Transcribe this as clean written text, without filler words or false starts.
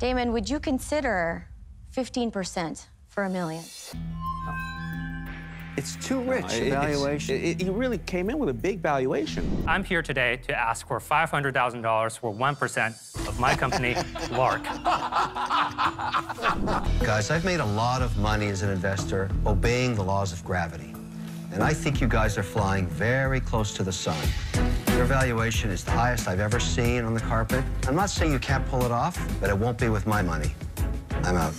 Damon, would you consider 15% for $1 million? No. It's too rich a valuation. He really came in with a big valuation. I'm here today to ask for $500,000 for 1% of my company, Lark. Guys, I've made a lot of money as an investor obeying the laws of gravity. And I think you guys are flying very close to the sun. Your valuation is the highest I've ever seen on the carpet. I'm not saying you can't pull it off, but it won't be with my money. I'm out.